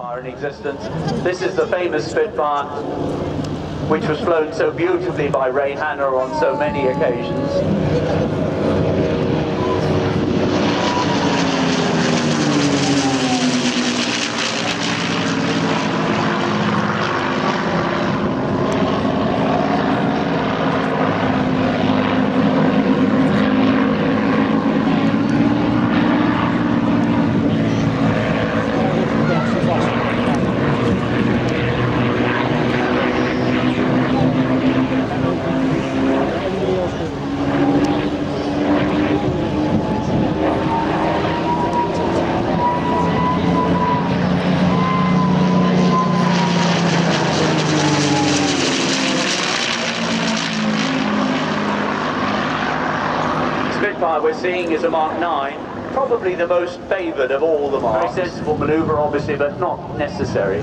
Spitfire in existence. This is the famous Spitfire, which was flown so beautifully by Ray Hanna on so many occasions. We're seeing is a Mark IX, probably the most favoured of all the Marks. Very sensible manoeuvre, obviously, but not necessary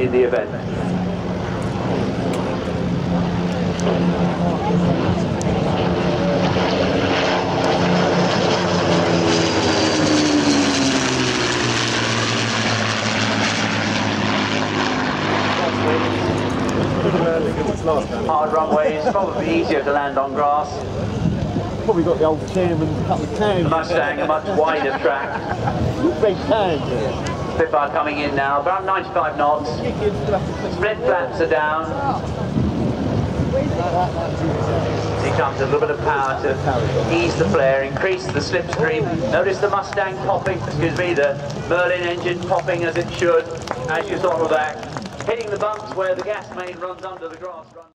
in the event. Hard runways, probably easier to land on grass. Probably got the old chairman cut with tang. Mustang, a much wider track. Big tang. Spitfire coming in now, about 95 knots. Split flaps are down. Here comes a little bit of power to ease the flare, increase the slipstream. Notice the Mustang popping, excuse me, the Merlin engine popping as it should, as you throttle back. Hitting the bumps where the gas main runs under the grass.